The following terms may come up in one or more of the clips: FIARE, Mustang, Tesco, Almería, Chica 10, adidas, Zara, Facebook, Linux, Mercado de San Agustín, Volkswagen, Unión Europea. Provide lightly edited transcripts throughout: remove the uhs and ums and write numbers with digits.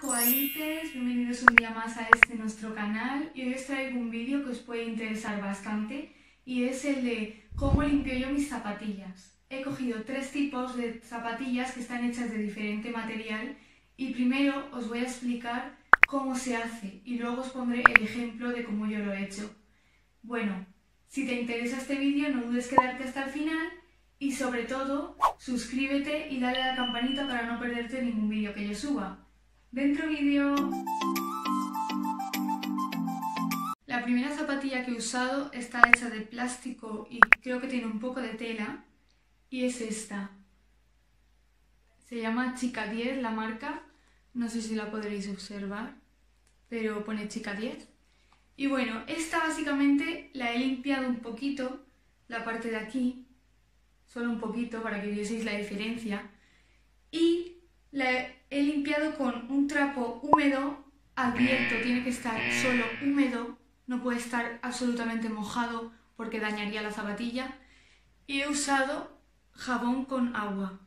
Koalites, bienvenidos un día más a este nuestro canal, y hoy os traigo un vídeo que os puede interesar bastante y es el de cómo limpio yo mis zapatillas. He cogido tres tipos de zapatillas que están hechas de diferente material y primero os voy a explicar cómo se hace y luego os pondré el ejemplo de cómo yo lo he hecho. Bueno, si te interesa este vídeo no dudes quedarte hasta el final y sobre todo suscríbete y dale a la campanita para no perderte ningún vídeo que yo suba. ¡Dentro vídeo! La primera zapatilla que he usado está hecha de plástico y creo que tiene un poco de tela y es esta. Se llama Chica 10 la marca, no sé si la podréis observar, pero pone Chica 10. Y bueno, esta básicamente la he limpiado un poquito, la parte de aquí, solo un poquito para que vieseis la diferencia, y la he limpiado con un trapo húmedo, abierto, tiene que estar solo húmedo, no puede estar absolutamente mojado porque dañaría la zapatilla. Y he usado jabón con agua.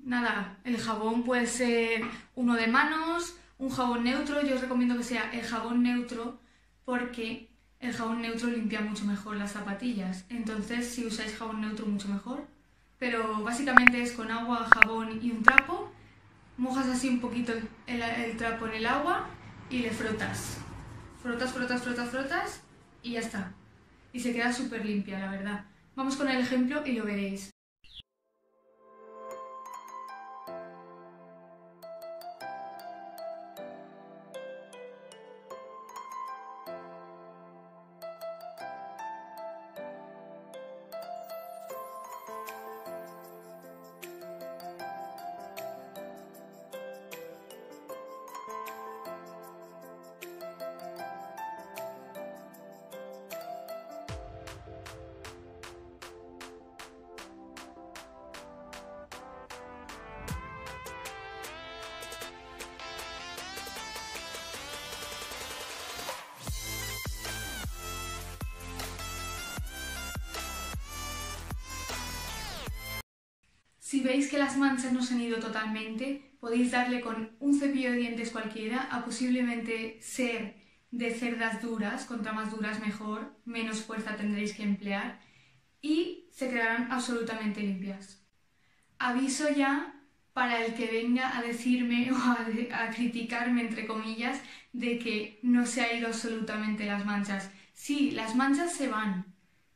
Nada, el jabón puede ser uno de manos, un jabón neutro, yo os recomiendo que sea el jabón neutro porque el jabón neutro limpia mucho mejor las zapatillas. Entonces si usáis jabón neutro mucho mejor, pero básicamente es con agua, jabón y un trapo. Mojas así un poquito el trapo en el agua y le frotas. Frotas, frotas, frotas, frotas y ya está. Y se queda súper limpia, la verdad. Vamos con el ejemplo y lo veréis. Si veis que las manchas no se han ido totalmente, podéis darle con un cepillo de dientes cualquiera, a posiblemente ser de cerdas duras, contra más duras mejor, menos fuerza tendréis que emplear y se quedarán absolutamente limpias. Aviso ya para el que venga a decirme o a criticarme, entre comillas, de que no se han ido absolutamente las manchas. Sí, las manchas se van,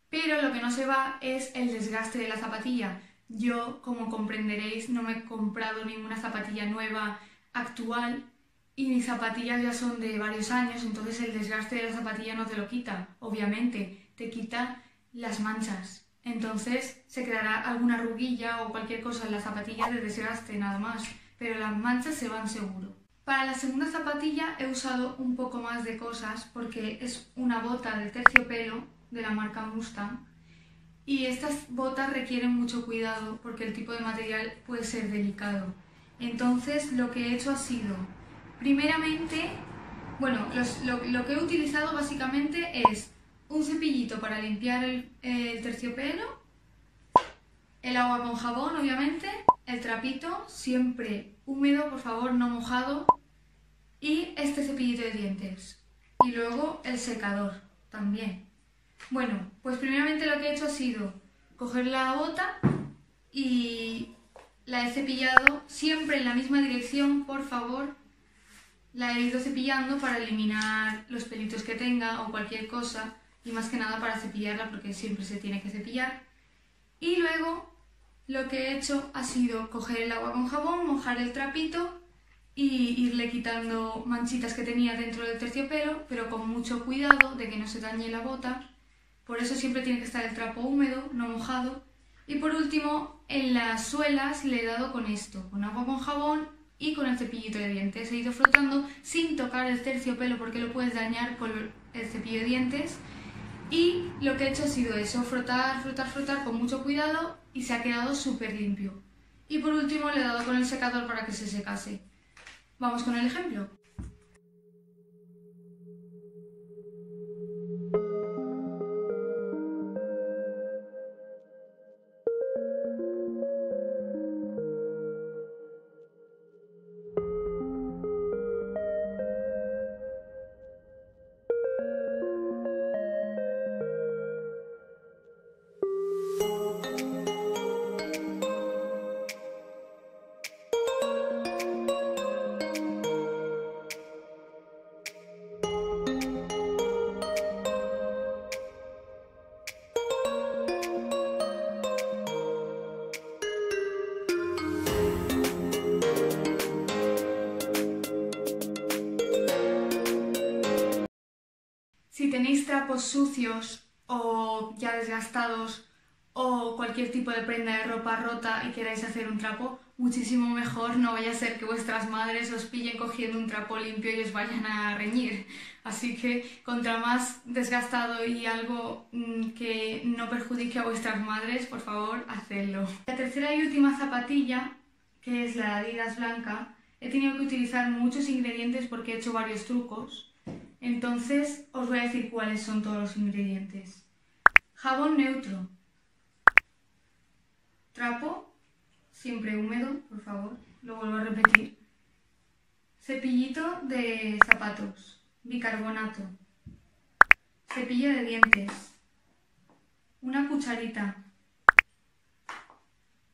pero lo que no se va es el desgaste de la zapatilla. Yo, como comprenderéis, no me he comprado ninguna zapatilla nueva actual y mis zapatillas ya son de varios años, entonces el desgaste de la zapatilla no te lo quita, obviamente, te quita las manchas. Entonces se quedará alguna arruguilla o cualquier cosa en las zapatillas de desgaste, nada más, pero las manchas se van seguro. Para la segunda zapatilla he usado un poco más de cosas porque es una bota de terciopelo de la marca Mustang. Y estas botas requieren mucho cuidado porque el tipo de material puede ser delicado. Entonces lo que he hecho ha sido, primeramente, bueno, lo que he utilizado básicamente es un cepillito para limpiar el terciopelo, el agua con jabón obviamente, el trapito, siempre húmedo, por favor, no mojado, y este cepillito de dientes. Y luego el secador también. Bueno, pues primeramente lo que he hecho ha sido coger la bota y la he cepillado siempre en la misma dirección, por favor. La he ido cepillando para eliminar los pelitos que tenga o cualquier cosa y más que nada para cepillarla porque siempre se tiene que cepillar. Y luego lo que he hecho ha sido coger el agua con jabón, mojar el trapito y irle quitando manchitas que tenía dentro del terciopelo, pero con mucho cuidado de que no se dañe la bota. Por eso siempre tiene que estar el trapo húmedo, no mojado. Y por último, en las suelas le he dado con esto, con agua con jabón y con el cepillito de dientes. He ido frotando sin tocar el terciopelo porque lo puedes dañar con el cepillo de dientes. Y lo que he hecho ha sido eso, frotar, frotar, frotar con mucho cuidado y se ha quedado súper limpio. Y por último le he dado con el secador para que se secase. Vamos con el ejemplo. tenéis trapos sucios o ya desgastados o cualquier tipo de prenda de ropa rota y queráis hacer un trapo, muchísimo mejor, no vaya a ser que vuestras madres os pillen cogiendo un trapo limpio y os vayan a reñir. Así que contra más desgastado y algo que no perjudique a vuestras madres, por favor, hacedlo. La tercera y última zapatilla, que es la Adidas blanca, he tenido que utilizar muchos ingredientes porque he hecho varios trucos. Entonces os voy a decir cuáles son todos los ingredientes. Jabón neutro. Trapo, siempre húmedo, por favor, lo vuelvo a repetir. Cepillito de zapatos, bicarbonato. Cepillo de dientes. Una cucharita.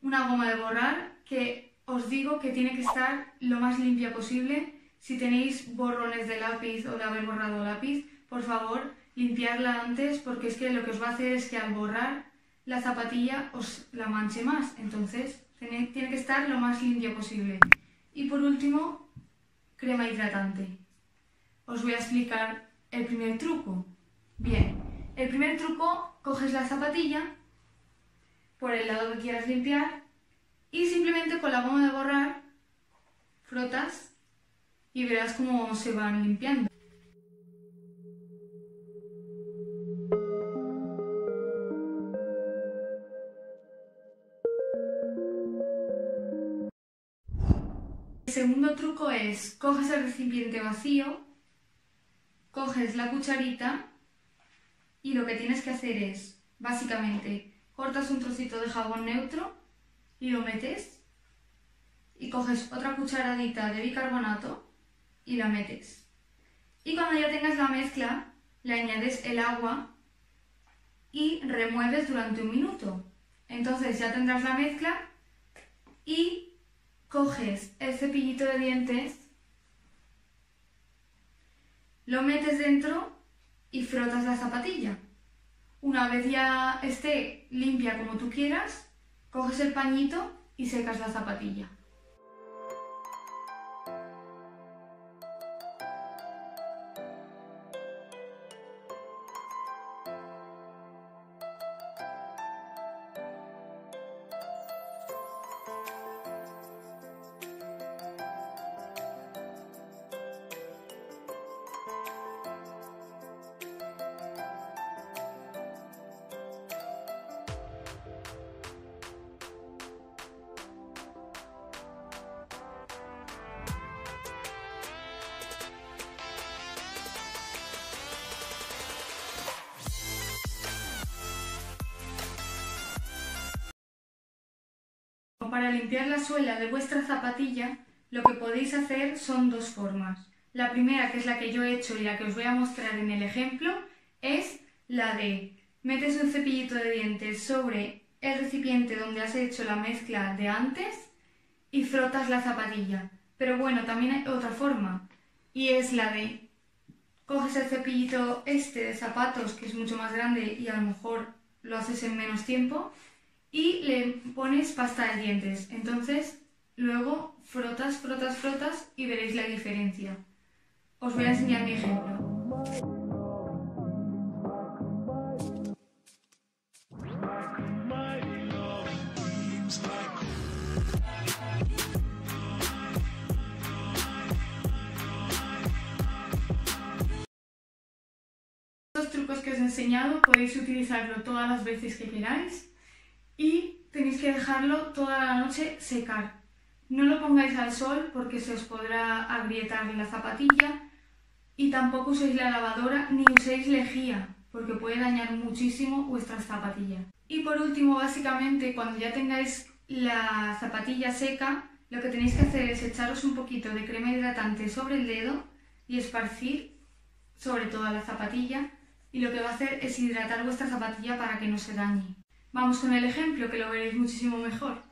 Una goma de borrar, que os digo que tiene que estar lo más limpia posible. Si tenéis borrones de lápiz o de haber borrado lápiz, por favor, limpiadla antes, porque es que lo que os va a hacer es que al borrar la zapatilla os la manche más. Entonces, tiene que estar lo más limpio posible. Y por último, crema hidratante. Os voy a explicar el primer truco. Bien, el primer truco, coges la zapatilla por el lado que quieras limpiar y simplemente con la goma de borrar frotas y verás cómo se van limpiando. El segundo truco es, coges el recipiente vacío, coges la cucharita y lo que tienes que hacer es, básicamente, cortas un trocito de jabón neutro y lo metes y coges otra cucharadita de bicarbonato y la metes. Y cuando ya tengas la mezcla, le añades el agua y remueves durante 1 minuto. Entonces ya tendrás la mezcla y coges el cepillito de dientes, lo metes dentro y frotas la zapatilla. Una vez ya esté limpia como tú quieras, coges el pañito y secas la zapatilla. Para limpiar la suela de vuestra zapatilla, lo que podéis hacer son dos formas. La primera, que es la que yo he hecho y la que os voy a mostrar en el ejemplo, es la de metes un cepillito de dientes sobre el recipiente donde has hecho la mezcla de antes y frotas la zapatilla. Pero bueno, también hay otra forma y es la de coges el cepillito este de zapatos, que es mucho más grande y a lo mejor lo haces en menos tiempo, y le pones pasta de dientes. Entonces luego frotas, frotas, frotas y veréis la diferencia. Os voy a enseñar mi ejemplo. Estos trucos que os he enseñado podéis utilizarlo todas las veces que queráis. Y tenéis que dejarlo toda la noche secar. No lo pongáis al sol porque se os podrá agrietar la zapatilla y tampoco uséis la lavadora ni uséis lejía porque puede dañar muchísimo vuestras zapatillas. Y por último, básicamente, cuando ya tengáis la zapatilla seca, lo que tenéis que hacer es echaros un poquito de crema hidratante sobre el dedo y esparcir sobre toda la zapatilla, y lo que va a hacer es hidratar vuestra zapatilla para que no se dañe. Vamos con el ejemplo, que lo veréis muchísimo mejor.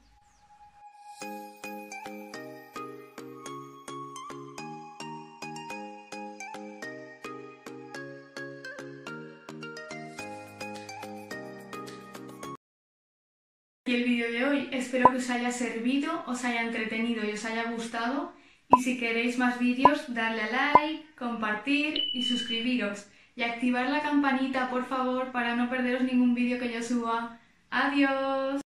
Y el vídeo de hoy espero que os haya servido, os haya entretenido y os haya gustado. Y si queréis más vídeos, darle a like, compartir y suscribiros. y activar la campanita, por favor, para no perderos ningún vídeo que yo suba. ¡Adiós!